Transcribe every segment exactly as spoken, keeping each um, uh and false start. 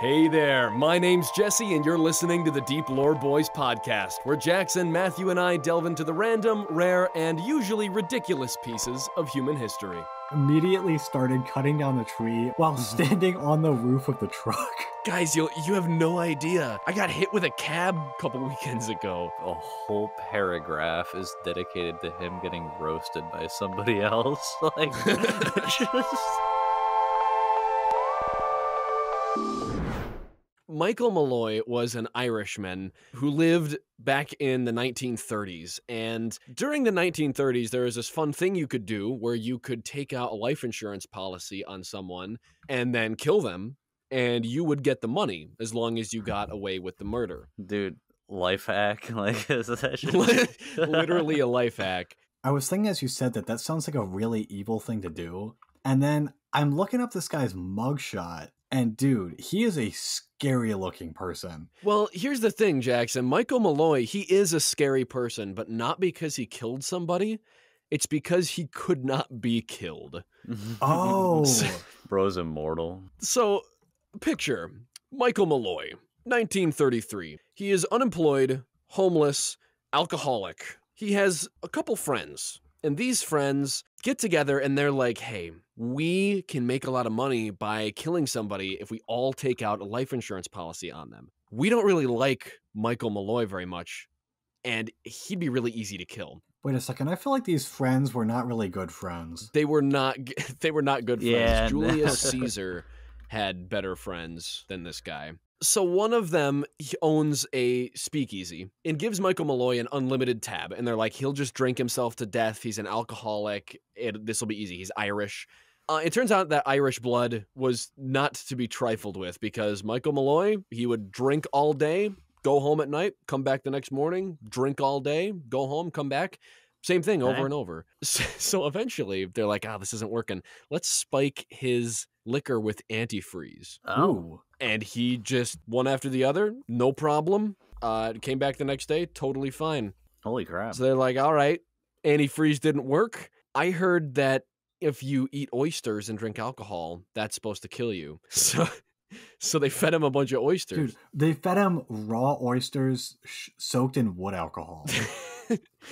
Hey there, my name's Jesse and you're listening to the Deep Lore Boys podcast, where Jackson, Matthew, and I delve into the random, rare, and usually ridiculous pieces of human history. Immediately started cutting down the tree while standing on the roof of the truck. Guys, you you have no idea. I got hit with a cab a couple weekends ago. A whole paragraph is dedicated to him getting roasted by somebody else. Like, just... Michael Malloy was an Irishman who lived back in the nineteen thirties. And during the nineteen thirties, there was this fun thing you could do where you could take out a life insurance policy on someone and then kill them, and you would get the money as long as you got away with the murder. Dude, life hack. Like, is that just... Literally a life hack. I was thinking as you said that, that sounds like a really evil thing to do. And then I'm looking up this guy's mugshot. And dude, he is a scary looking person. Well, here's the thing, Jackson. Michael Malloy, he is a scary person, but not because he killed somebody. It's because he could not be killed. Oh. Bro's immortal. So, picture Michael Malloy, nineteen thirty-three. He is unemployed, homeless, alcoholic. He has a couple friends. And these friends get together and they're like, hey, we can make a lot of money by killing somebody if we all take out a life insurance policy on them. We don't really like Michael Malloy very much, and he'd be really easy to kill. Wait a second. I feel like these friends were not really good friends. They were not. They were not good friends. Yeah, Julius Caesar had better friends than this guy. So one of them he owns a speakeasy and gives Michael Malloy an unlimited tab. And they're like, he'll just drink himself to death. He's an alcoholic. This will be easy. He's Irish. Uh, it turns out that Irish blood was not to be trifled with because Michael Malloy, he would drink all day, go home at night, come back the next morning, drink all day, go home, come back. Same thing over and over. So eventually they're like, ah, oh, this isn't working. Let's spike his liquor with antifreeze. Oh. Ooh. And he just, one after the other, no problem. Uh, came back the next day, totally fine. Holy crap. So they're like, all right, antifreeze didn't work. I heard that if you eat oysters and drink alcohol, that's supposed to kill you. So so they fed him a bunch of oysters. Dude, they fed him raw oysters sh soaked in wood alcohol.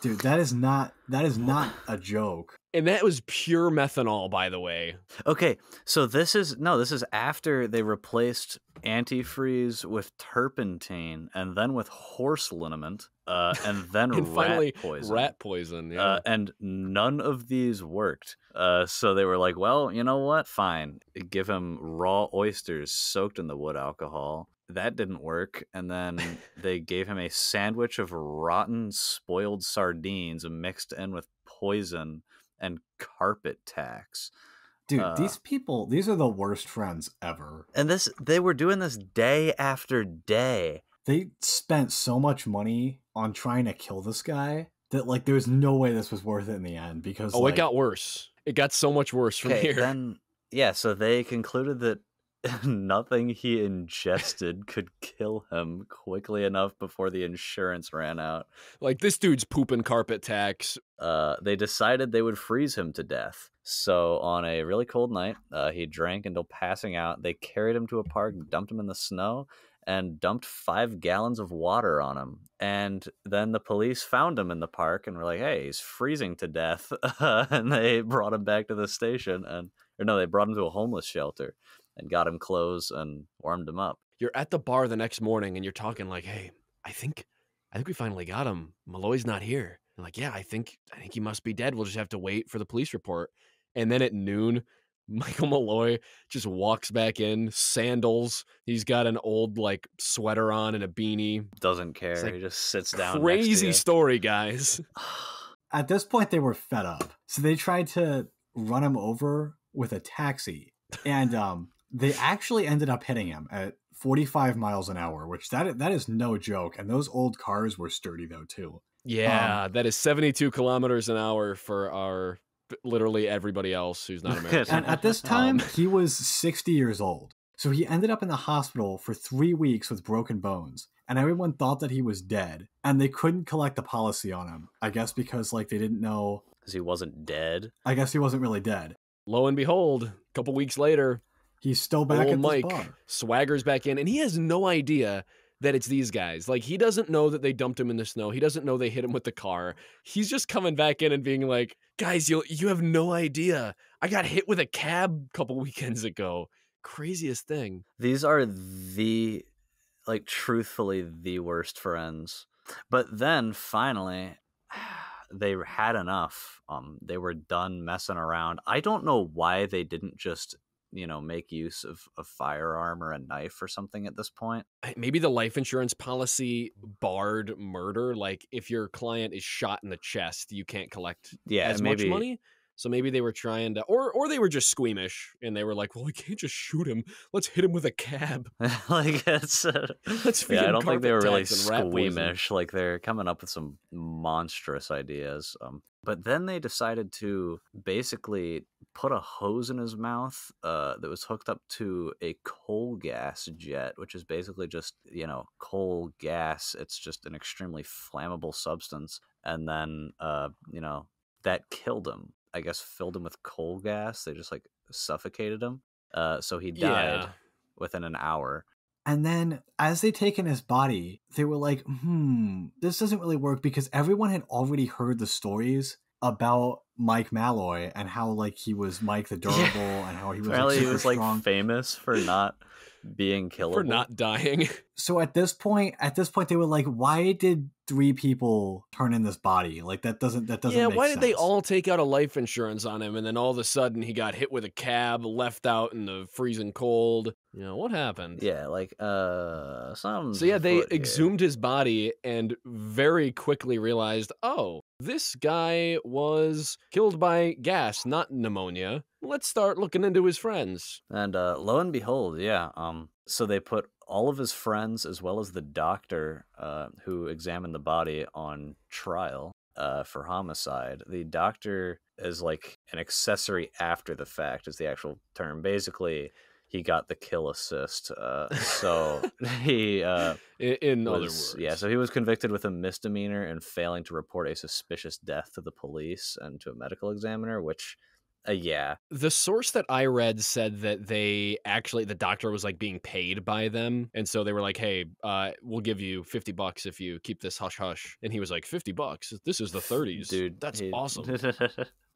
Dude, that is not that is not a joke. And that was pure methanol, by the way. Okay, so this is no, this is after they replaced antifreeze with turpentine, and then with horse liniment, uh, and then and rat finally, poison. Rat poison, yeah. Uh, and none of these worked. Uh, so they were like, well, you know what? Fine, give him raw oysters soaked in the wood alcohol. That didn't work, and then they gave him a sandwich of rotten, spoiled sardines mixed in with poison and carpet tacks. Dude, uh, these people, these are the worst friends ever. And this, they were doing this day after day. They spent so much money on trying to kill this guy that, like, there was no way this was worth it in the end because... Oh, like, it got worse. It got so much worse from here. Then, yeah, so they concluded that nothing he ingested could kill him quickly enough before the insurance ran out. Like, this dude's pooping carpet tacks. Uh, they decided they would freeze him to death. So on a really cold night, uh, he drank until passing out. They carried him to a park, dumped him in the snow, and dumped five gallons of water on him. And then the police found him in the park and were like, hey, he's freezing to death. And they brought him back to the station. and Or no, they brought him to a homeless shelter and got him clothes and warmed him up. You're at the bar the next morning and you're talking like, hey, I think I think we finally got him. Malloy's not here. I'm like, yeah, I think I think he must be dead. We'll just have to wait for the police report. And then at noon, Michael Malloy just walks back in, sandals. He's got an old like sweater on and a beanie. Doesn't care. Like, he just sits down. Crazy story, guys. At this point, they were fed up. So they tried to run him over with a taxi. And um they actually ended up hitting him at forty-five miles an hour, which that that is no joke. And those old cars were sturdy, though, too. Yeah, um, that is seventy-two kilometers an hour for our literally everybody else who's not American. And at this time, um, he was sixty years old. So he ended up in the hospital for three weeks with broken bones. And everyone thought that he was dead. And they couldn't collect the policy on him, I guess, because like they didn't know. Because he wasn't dead. I guess he wasn't really dead. Lo and behold, a couple weeks later... He's still back at the bar. Swaggers back in, and he has no idea that it's these guys. Like, he doesn't know that they dumped him in the snow. He doesn't know they hit him with the car. He's just coming back in and being like, guys, you you have no idea. I got hit with a cab a couple weekends ago. Craziest thing. These are the, like, truthfully the worst friends. But then, finally, they had enough. Um, they were done messing around. I don't know why they didn't just, you know, make use of a firearm or a knife or something at this point. Maybe the life insurance policy barred murder. Like, if your client is shot in the chest, you can't collect yeah, as maybe, much money. So maybe they were trying to, or or they were just squeamish and they were like, well, we can't just shoot him. Let's hit him with a cab. Like, that's, uh, Let's yeah, I don't think they were really squeamish. Like, they're coming up with some monstrous ideas. Um, but then they decided to basically put a hose in his mouth uh, that was hooked up to a coal gas jet, which is basically just, you know, coal gas. It's just an extremely flammable substance. And then, uh, you know, that killed him. I guess filled him with coal gas. They just, like, suffocated him. Uh, so he died yeah. within an hour. And then as they take in his body, they were like, hmm, this doesn't really work, because everyone had already heard the stories about Mike Malloy and how, like, he was Mike the Durable yeah. and how he was, like, super he was strong. Like, famous for not being killable. For not dying. So at this point, at this point, they were like, why did three people turn in this body? Like, that doesn't, that doesn't yeah, make why sense. Did they all take out a life insurance on him, and then all of a sudden he got hit with a cab, left out in the freezing cold? You know, what happened? Yeah, like, uh, some... So yeah, they exhumed his body and very quickly realized, oh, this guy was killed by gas, not pneumonia. Let's start looking into his friends. And uh, lo and behold, yeah. Um, so they put all of his friends, as well as the doctor uh, who examined the body, on trial uh, for homicide. The doctor is like an accessory after the fact, is the actual term. Basically, he got the kill assist. Uh, so he... Uh, in in was, other words. Yeah, so he was convicted with a misdemeanor and failing to report a suspicious death to the police and to a medical examiner, which... Uh, yeah. The source that I read said that they actually, the doctor was, like, being paid by them. And so they were like, hey, uh, we'll give you fifty bucks if you keep this hush hush. And he was like, fifty bucks? This is the thirties. Dude, that's he... awesome.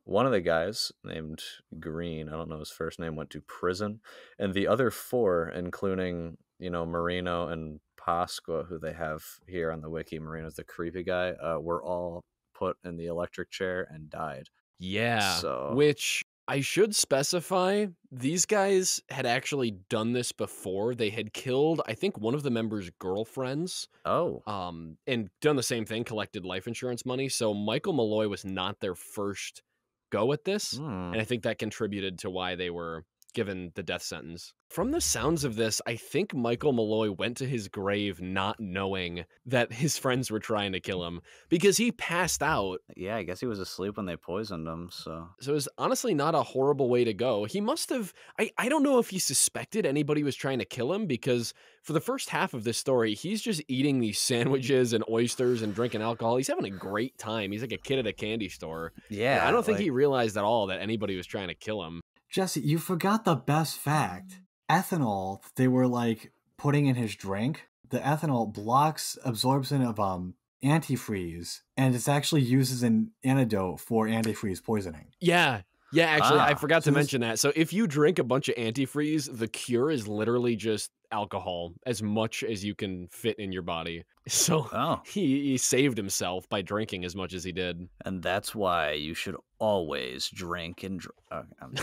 One of the guys, named Green, I don't know his first name, went to prison. And the other four, including, you know, Marino and Pasqua, who they have here on the wiki, Marino's the creepy guy, uh, were all put in the electric chair and died. Yeah, so. Which I should specify, these guys had actually done this before. They had killed, I think, one of the members' girlfriends. Oh. Um, and done the same thing, collected life insurance money. So Michael Malloy was not their first go at this. Mm. And I think that contributed to why they were given the death sentence. From the sounds of this, I think Michael Malloy went to his grave not knowing that his friends were trying to kill him, because he passed out. Yeah, I guess he was asleep when they poisoned him, so... So it was honestly not a horrible way to go. He must have... I, I don't know if he suspected anybody was trying to kill him, because for the first half of this story, he's just eating these sandwiches and oysters and drinking alcohol. He's having a great time. He's like a kid at a candy store. Yeah. yeah I don't think like... he realized at all that anybody was trying to kill him. Jesse, you forgot the best fact. Ethanol they were, like, putting in his drink, the ethanol blocks absorption of um antifreeze, and it's actually used as an antidote for antifreeze poisoning. Yeah. Yeah, actually, ah, I forgot so to mention that. So if you drink a bunch of antifreeze, the cure is literally just alcohol, as much as you can fit in your body. So oh. he, he saved himself by drinking as much as he did. And that's why you should always drink and drink.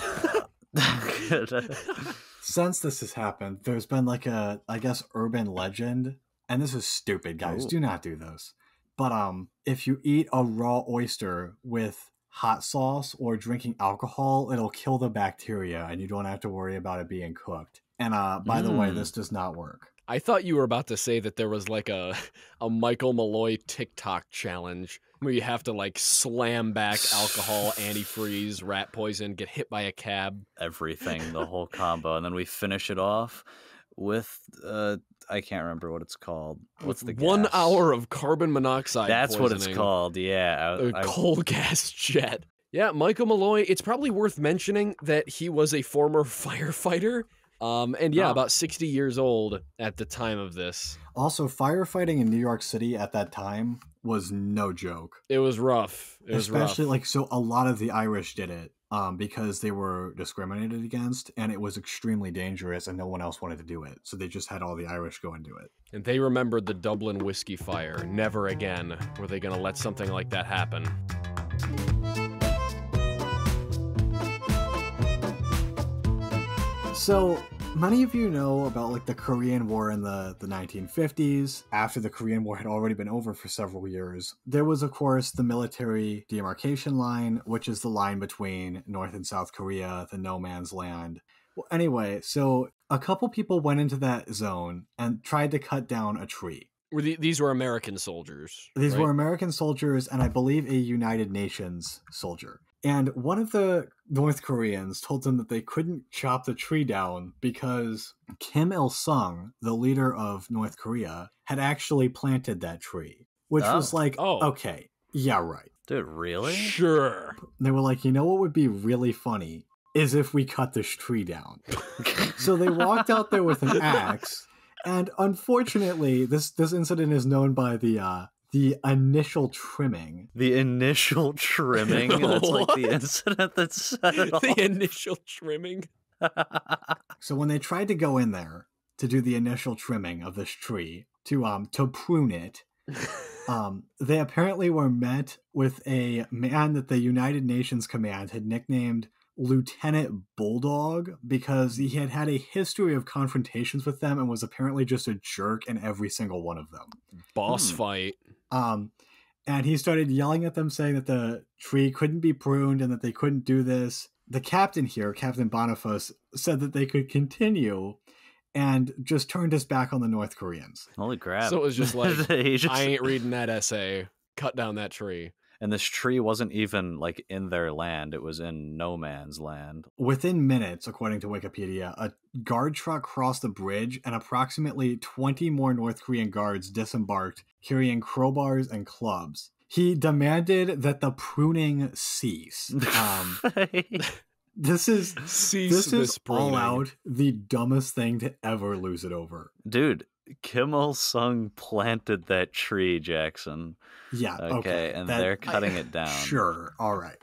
Oh, Since this has happened, there's been, like, a, I guess, urban legend. And this is stupid, guys. Ooh. Do not do this. But um, if you eat a raw oyster with hot sauce or drinking alcohol, it'll kill the bacteria and you don't have to worry about it being cooked. And uh, by mm. the way, this does not work. I thought you were about to say that there was, like, a, a Michael Malloy TikTok challenge where you have to, like, slam back alcohol, antifreeze, rat poison, get hit by a cab. Everything, the whole combo. And then we finish it off with, uh, I can't remember what it's called. What's the gas? One hour of carbon monoxide That's poisoning. What it's called, yeah. I, a I, coal I... gas jet. Yeah, Michael Malloy, it's probably worth mentioning that he was a former firefighter. Um, and yeah, oh. about sixty years old at the time of this. Also, firefighting in New York City at that time was no joke. It was rough. It Especially was rough. like, so a lot of the Irish did it um, because they were discriminated against, and it was extremely dangerous, and no one else wanted to do it. So they just had all the Irish go and do it. And they remembered the Dublin whiskey fire. Never again were they going to let something like that happen. So many of you know about like the Korean War in the, the nineteen fifties. After the Korean War had already been over for several years, there was, of course, the military demarcation line, which is the line between North and South Korea, the no man's land. Well, anyway, so a couple people went into that zone and tried to cut down a tree. Were the, these were American soldiers. These right? were American soldiers, and I believe a United Nations soldier. And one of the North Koreans told them that they couldn't chop the tree down because Kim Il-sung, the leader of North Korea, had actually planted that tree, which oh. was like, oh. okay, yeah, right. Dude, really? Sure. They were like, you know what would be really funny is if we cut this tree down. So they walked out there with an axe, and unfortunately, this, this incident is known by the... Uh, The initial trimming. The initial trimming. That's like the incident that set it off. The initial trimming. So when they tried to go in there to do the initial trimming of this tree, to um to prune it, um, they apparently were met with a man that the United Nations command had nicknamed Lieutenant Bulldog because he had had a history of confrontations with them and was apparently just a jerk in every single one of them. Boss hmm. fight. Um, and he started yelling at them, saying that the tree couldn't be pruned and that they couldn't do this. The captain here, Captain Boniface, said that they could continue and just turned his back on the North Koreans. Holy crap. So it was just like, just... I ain't reading that essay. Cut down that tree. And this tree wasn't even, like, in their land. It was in no man's land. Within minutes, according to Wikipedia, a guard truck crossed the bridge, and approximately twenty more North Korean guards disembarked, carrying crowbars and clubs. He demanded that the pruning cease. Um, this is, cease this this is all out the dumbest thing to ever lose it over. Dude. Kim Il-sung planted that tree, Jackson. Yeah, okay. okay and that, they're cutting I, it down. Sure, all right.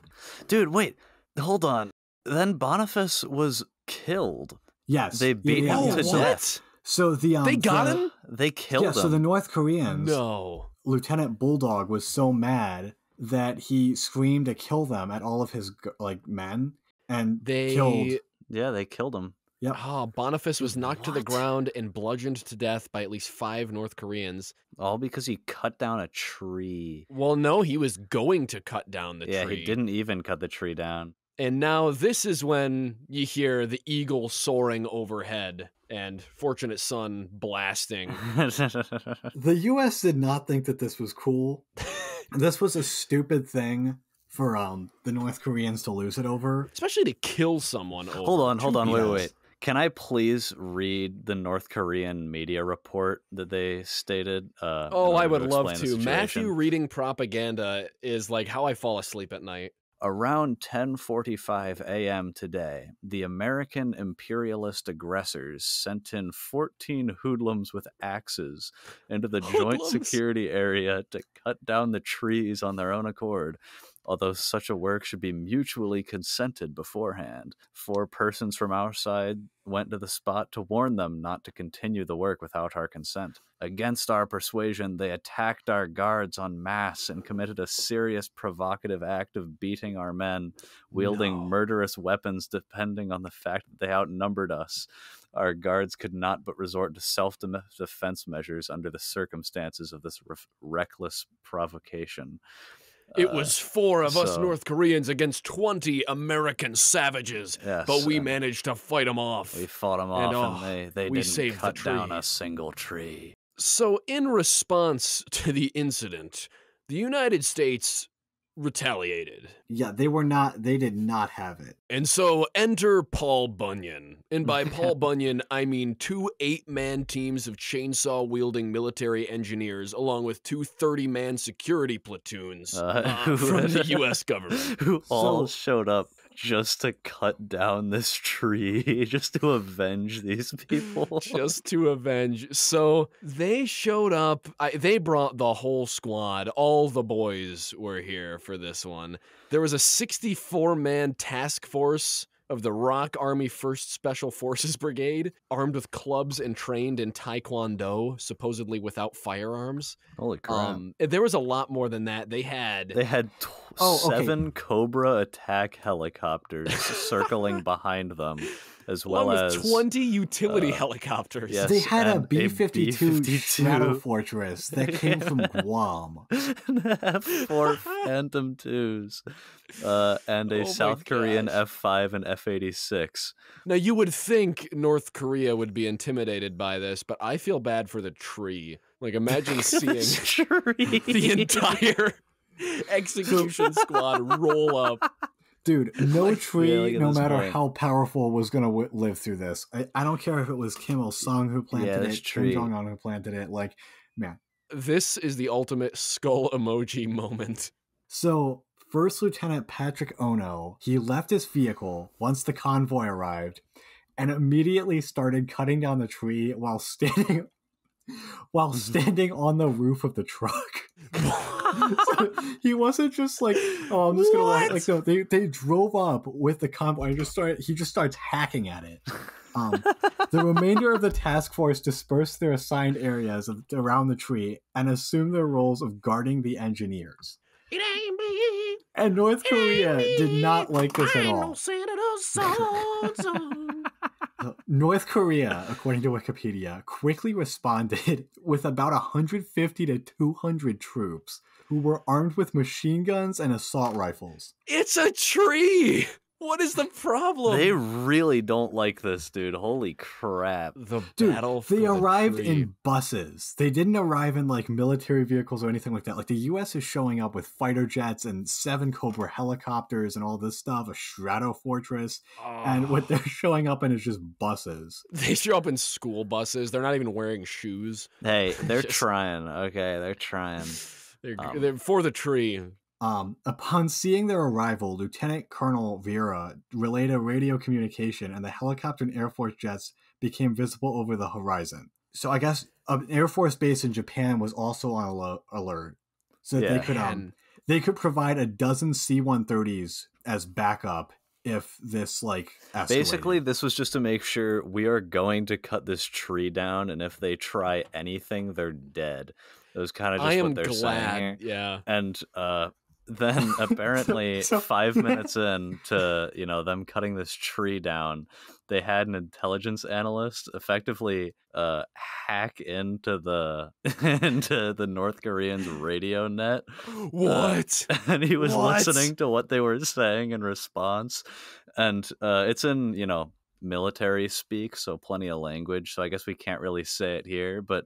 Dude, wait, hold on. Then Boniface was killed. Yes. They beat yeah, him yeah, to yeah. death. So the, um, they got the, him? They killed yeah, him. Yeah, so the North Koreans, no. Lieutenant Bulldog was so mad that he screamed to kill them at all of his like men, and they killed. Yeah, they killed him. Yep. Oh, Boniface was knocked what? to the ground and bludgeoned to death by at least five North Koreans. All because he cut down a tree. Well, no, he was going to cut down the yeah, tree. Yeah, he didn't even cut the tree down. And now this is when you hear the eagle soaring overhead and Fortunate Son blasting. The U S did not think that this was cool. This was a stupid thing. For um, the North Koreans to lose it over. Especially to kill someone over. Hold on, hold on, wait, wait, wait. Can I please read the North Korean media report that they stated? Uh, oh, I would love to. Matthew reading propaganda is like how I fall asleep at night. Around ten forty-five a m today, the American imperialist aggressors sent in fourteen hoodlums with axes into the hoodlums? joint security area to cut down the trees on their own accord. Although such a work should be mutually consented beforehand. Four persons from our side went to the spot to warn them not to continue the work without our consent. Against our persuasion, they attacked our guards en masse and committed a serious provocative act of beating our men, wielding no. murderous weapons depending on the fact that they outnumbered us. Our guards could not but resort to self-defense measures under the circumstances of this reckless provocation. It uh, was four of so, us North Koreans against twenty American savages, yes, but we managed to fight them off. We fought them off, and, oh, and they, they didn't cut the down a single tree. So in response to the incident, the United States retaliated. Yeah, they were not, they did not have it. And so enter Paul Bunyan. And by Paul Bunyan, I mean two eight-man teams of chainsaw-wielding military engineers, along with two thirty-man security platoons uh, uh, from the U S government. Who all so, showed up just to cut down this tree, just to avenge these people. Just to avenge. So they showed up. I, they brought the whole squad. All the boys were here for this one. There was a sixty-four man task force of the Rock Army first Special Forces Brigade, armed with clubs and trained in Taekwondo, supposedly without firearms. Holy crap. Um, there was a lot more than that. They had... They had oh, seven okay. Cobra attack helicopters circling behind them, as well as... twenty utility uh, helicopters. Yes, they had a B fifty-two Shadow Fortress that came yeah. from Guam. And F four Phantom twos. Uh, and a oh South Korean F five and F eighty-six. Now, you would think North Korea would be intimidated by this, but I feel bad for the tree. Like, imagine seeing the entire execution squad roll up. Dude, no like tree, no matter point. how powerful, was going to live through this. I, I don't care if it was Kim Il-sung who planted yeah, it, tree. Kim Jong-un who planted it. Like, man. This is the ultimate skull emoji moment. So, First Lieutenant Patrick Ono, he left his vehicle once the convoy arrived and immediately started cutting down the tree while standing while standing on the roof of the truck. So he wasn't just like, oh, I'm just gonna what? like no, they they drove up with the convoy and just started he just starts hacking at it. Um the remainder of the task force dispersed their assigned areas of, around the tree and assumed their roles of guarding the engineers. It ain't me. And North it Korea did not like this at all. North Korea, according to Wikipedia, quickly responded with about one hundred fifty to two hundred troops who were armed with machine guns and assault rifles. It's a tree! What is the problem? They really don't like this, dude. Holy crap. The dude, battle for They arrived the tree. in buses. They didn't arrive in, like, military vehicles or anything like that. Like, the U S is showing up with fighter jets and seven Cobra helicopters and all this stuff, a Shadow Fortress. Oh. And what they're showing up in is just buses. They show up in school buses. They're not even wearing shoes. Hey, they're just... trying. Okay, they're trying. They're, um. they're for the tree. Um, upon seeing their arrival, Lieutenant Colonel Vera relayed a radio communication, and the helicopter and Air Force jets became visible over the horizon. So I guess an Air Force base in Japan was also on alert, so that yeah, they could um, they could provide a dozen C one thirties as backup if this like escalated. Basically, this was just to make sure we are going to cut this tree down, and if they try anything, they're dead. It was kind of just I am what they're glad. saying. Here. Yeah, and uh. Then apparently so, five minutes in to, you know, them cutting this tree down, they had an intelligence analyst effectively uh, hack into the into the North Koreans' radio net. What? Uh, and he was what? listening to what they were saying in response. And uh, it's in, you know, military speak, so plenty of language. So I guess we can't really say it here. But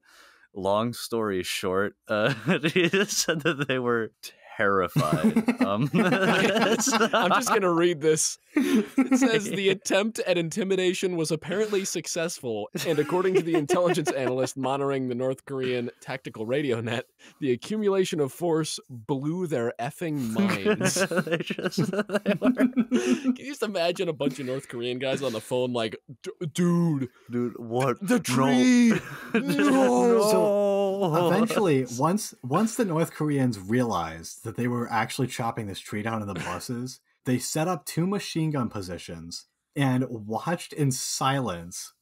long story short, uh, he said that they were terrified. Um, I'm just going to read this. It says the attempt at intimidation was apparently successful, and according to the intelligence analyst monitoring the North Korean tactical radio net, the accumulation of force blew their effing minds. they just, they were... Can you just imagine a bunch of North Korean guys on the phone like, dude, dude, what? The tree! No! no. So eventually, once once the North Koreans realized that they were actually chopping this tree down in the buses, they set up two machine gun positions and watched in silence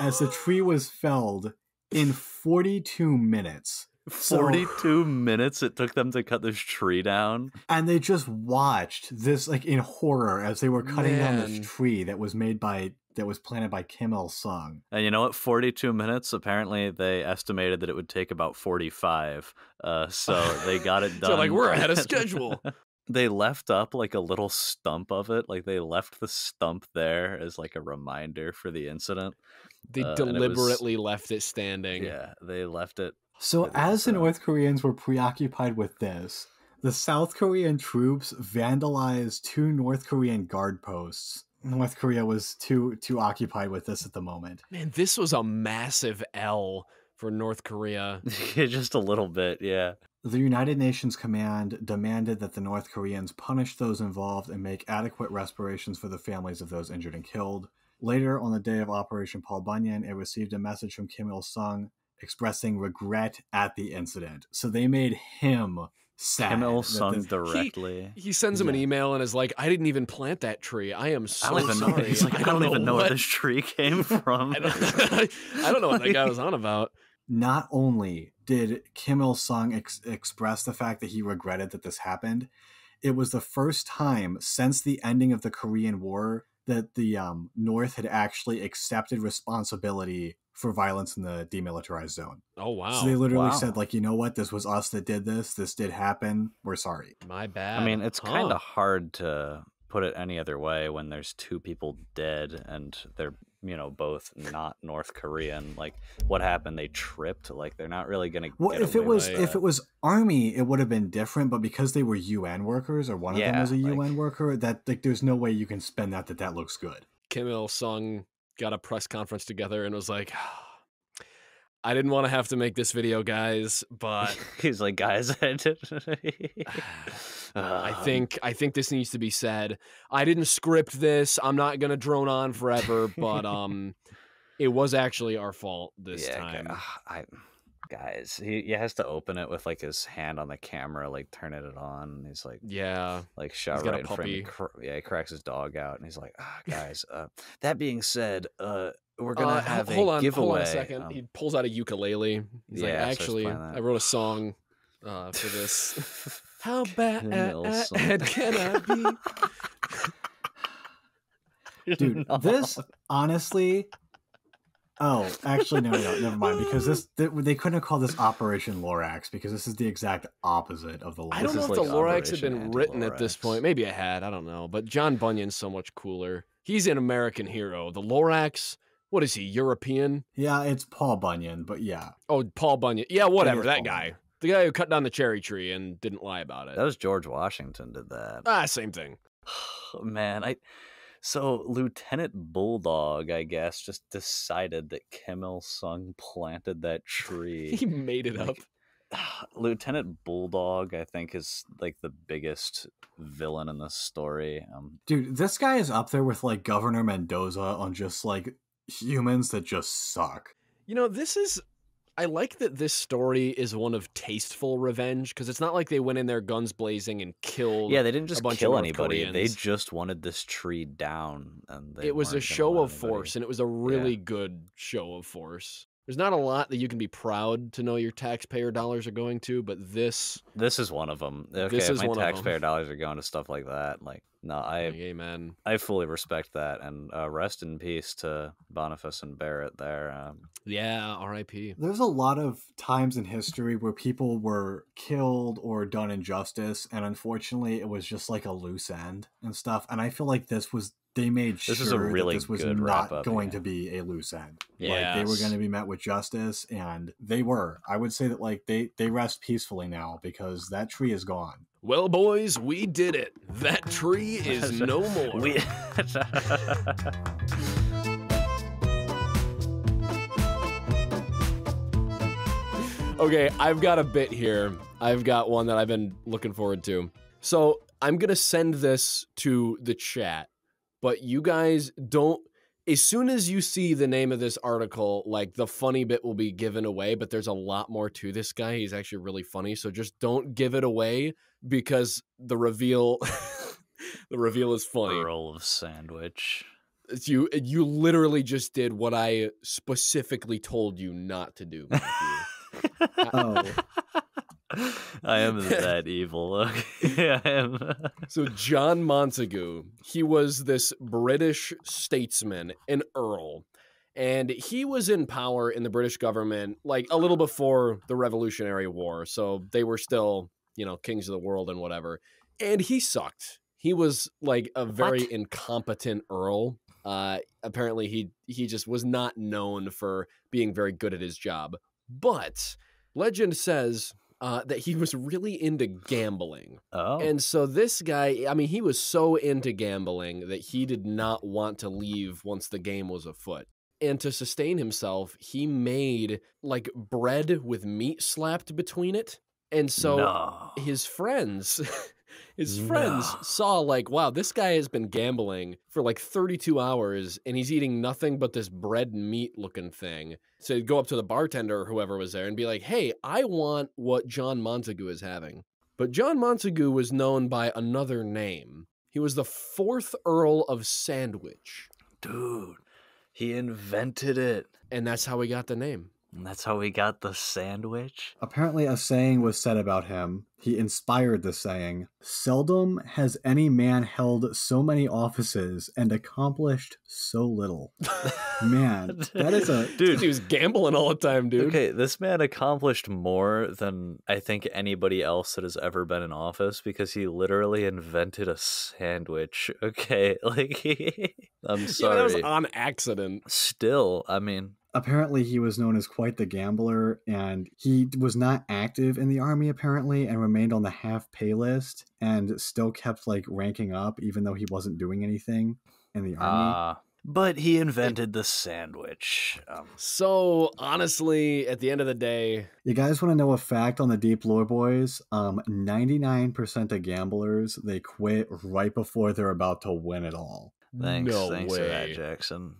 as the tree was felled in forty-two minutes. forty-two so, minutes it took them to cut this tree down? And they just watched this like in horror as they were cutting Man. down this tree that was made by... that was planted by Kim Il-sung. And you know what? forty-two minutes, apparently they estimated that it would take about forty-five. Uh, so they got it done. So like, we're ahead of schedule. They left up like a little stump of it. Like they left the stump there as like a reminder for the incident. They uh, deliberately it was, left it standing. Yeah, they left it. So as the North Koreans were preoccupied with this, the South Korean troops vandalized two North Korean guard posts. North Korea was too too occupied with this at the moment. Man, this was a massive L for North Korea. Just a little bit, yeah. The United Nations command demanded that the North Koreans punish those involved and make adequate reparations for the families of those injured and killed. Later, on the day of Operation Paul Bunyan, it received a message from Kim Il-sung expressing regret at the incident. So they made him sad. Kim Il-sung directly. He, he sends him yeah. an email and is like, I didn't even plant that tree. I am so I don't even sorry. Know. He's like, I, I don't, don't even know what... where this tree came from. I don't, I don't know what that guy was on about. Not only did Kim Il-sung ex express the fact that he regretted that this happened, it was the first time since the ending of the Korean War that the um, North had actually accepted responsibility for violence in the demilitarized zone. Oh, wow. So they literally wow. said, like, you know what? This was us that did this. This did happen. We're sorry. My bad. I mean, it's huh. kind of hard to put it any other way when there's two people dead and they're, you know, both not North Korean. Like, what happened? They tripped. Like, they're not really gonna. Well, if it was if it was army, it would have been different. But because they were U N workers, or one yeah, of them was a like, U N worker, that like there's no way you can spend that that that looks good. Kim Il Sung got a press conference together and was like, "I didn't want to have to make this video, guys, but he's like, guys, I did." Uh, I think I think this needs to be said. I didn't script this. I'm not gonna drone on forever, but um, it was actually our fault this yeah, time. God, I, guys, he, he has to open it with like his hand on the camera, like turning it on. He's like, yeah, like shot right in front. Cr yeah, he cracks his dog out, and he's like, oh, guys. Uh, that being said, uh. We're gonna uh, have hold a on, giveaway. Hold on a second. Um, he pulls out a ukulele. He's yeah, like, actually, I wrote a song uh, for this. How bad can I be? Dude, no. this honestly. Oh, actually, no, no, never mind. Because this, they, they couldn't have called this Operation Lorax because this is the exact opposite of the. Lorax. I don't know if like the Lorax had been written at this point. Maybe it had. I don't know. But John Bunyan's so much cooler. He's an American hero. The Lorax. What is he, European? Yeah, it's Paul Bunyan, but yeah. Oh, Paul Bunyan. Yeah, whatever, that Paul guy. Bunyan. The guy who cut down the cherry tree and didn't lie about it. That was George Washington did that. Ah, same thing. Oh, man, I... So, Lieutenant Bulldog, I guess, just decided that Kim Il-sung planted that tree. He made it like, up. Lieutenant Bulldog, I think, is, like, the biggest villain in this story. Um, Dude, this guy is up there with, like, Governor Mendoza on just, like... humans that just suck. You know, this is... I like that this story is one of tasteful revenge, because it's not like they went in there guns blazing and killed Yeah, they didn't just kill anybody. Koreans. They just wanted this tree down. And they it was a show of anybody. force, and it was a really yeah. good show of force. There's not a lot that you can be proud to know your taxpayer dollars are going to, but this... This is one of them. Okay, this is my one taxpayer dollars are going to stuff like that. Like, no, I... Like, amen. I fully respect that, and uh, rest in peace to Boniface and Barrett there. Um, yeah, R I P There's a lot of times in history where people were killed or done injustice, and unfortunately it was just like a loose end and stuff, and I feel like this was... They made sure this is a really that this was good not up, going yeah. to be a loose end. Yes. Like, they were going to be met with justice, and they were. I would say that, like, they, they rest peacefully now because that tree is gone. Well, boys, we did it. That tree is no more. We okay, I've got a bit here. I've got one that I've been looking forward to. So I'm going to send this to the chat. But you guys don't, as soon as you see the name of this article, like the funny bit will be given away, but there's a lot more to this guy. He's actually really funny. So just don't give it away because the reveal, the reveal is funny. Earl of Sandwich. It's you, you literally just did what I specifically told you not to do. Oh. I am that evil. Okay, I am. So John Montagu, he was this British statesman, an earl, and he was in power in the British government like a little before the Revolutionary War. So they were still, you know, kings of the world and whatever. And he sucked. He was like a very what? incompetent earl. Uh, apparently, he he just was not known for being very good at his job. But legend says. Uh, that he was really into gambling. Oh. And so this guy, I mean, he was so into gambling that he did not want to leave once the game was afoot. And to sustain himself, he made, like, bread with meat slapped between it And so no. his friends, his friends no. saw like, wow, this guy has been gambling for like thirty-two hours and he's eating nothing but this bread and meat looking thing. So they'd go up to the bartender or whoever was there and be like, hey, I want what John Montagu is having. But John Montagu was known by another name. He was the fourth Earl of Sandwich. Dude, he invented it. And that's how he got the name. And that's how we got the sandwich? Apparently a saying was said about him. He inspired the saying, "Seldom has any man held so many offices and accomplished so little." Man, that is a... Dude, he was gambling all the time, dude. Okay, this man accomplished more than I think anybody else that has ever been in office because he literally invented a sandwich. Okay, like, I'm sorry. Yeah, that was on accident. Still, I mean... Apparently, he was known as quite the gambler, and he was not active in the army, apparently, and remained on the half-pay list, and still kept, like, ranking up, even though he wasn't doing anything in the army. Uh, but he invented the sandwich. Um, so, honestly, at the end of the day... You guys want to know a fact on the Deep Lore Boys? Um, ninety-nine percent of gamblers, they quit right before they're about to win it all. Thanks, no thanks way. for that, Jackson.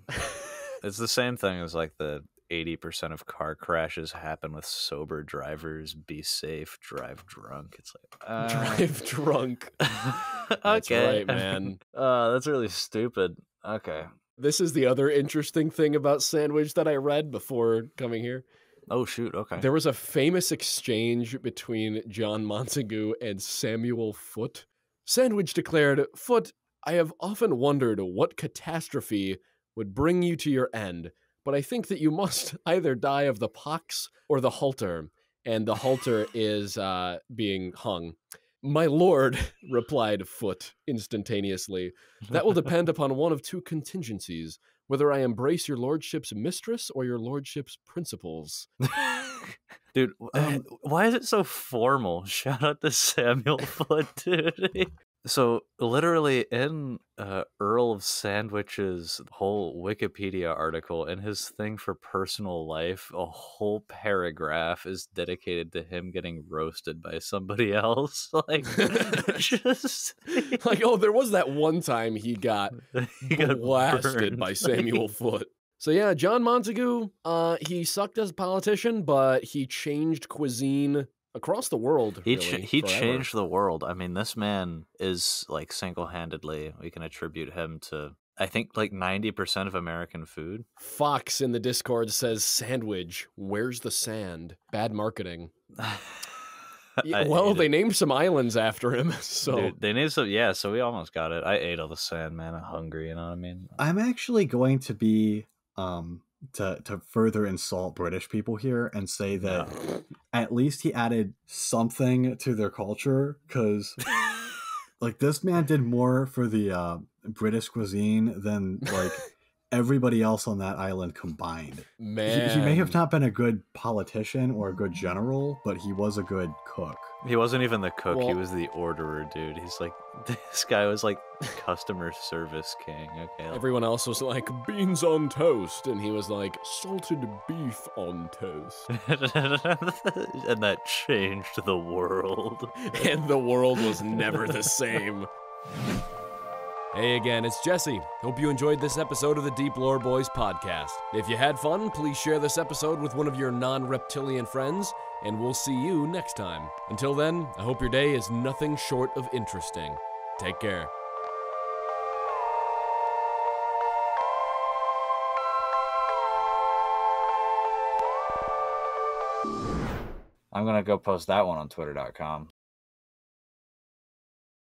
It's the same thing as like the eighty percent of car crashes happen with sober drivers. Be safe, drive drunk. It's like, uh... drive drunk. That's okay. Right, man. Uh, that's really stupid. Okay. This is the other interesting thing about sandwich that I read before coming here. Oh, shoot. Okay. There was a famous exchange between John Montagu and Samuel Foote. Sandwich declared, "Foote, I have often wondered what catastrophe would bring you to your end, but I think that you must either die of the pox or the halter," and the halter is uh, being hung. "My lord," replied Foote instantaneously, "that will depend upon one of two contingencies, whether I embrace your lordship's mistress or your lordship's principles." Dude, um, why is it so formal? Shout out to Samuel Foote, dude. So literally in uh, Earl of Sandwich's whole Wikipedia article and his thing for personal life, a whole paragraph is dedicated to him getting roasted by somebody else. Like, just like, oh, there was that one time he got, he got blasted burned. by Samuel Foote. So yeah, John Montagu, uh, he sucked as a politician, but he changed cuisine across the world. He really, ch he forever. changed the world. I mean, this man is like single-handedly, we can attribute him to, I think, like ninety percent of American food. Fox in the Discord says, "Sandwich, where's the sand? Bad marketing." Yeah, well, they it. named some islands after him, so... Dude, they named some, yeah, so we almost got it. I ate all the sand, man. I'm hungry, you know what I mean? I'm actually going to be... um. to to further insult British people here and say that no. at least he added something to their culture, because like this man did more for the uh, British cuisine than like everybody else on that island combined. Man, he, he may have not been a good politician or a good general, but he was a good cook. He wasn't even the cook. Well, he was the orderer, dude. He's like, this guy was like customer service king. Okay. Everyone else was like, "Beans on toast," and he was like, "Salted beef on toast." And that changed the world. And the world was never the same. Hey again, it's Jesse. Hope you enjoyed this episode of the Deep Lore Boys podcast. If you had fun, please share this episode with one of your non-reptilian friends, and we'll see you next time. Until then, I hope your day is nothing short of interesting. Take care. I'm going to go post that one on twitter dot com.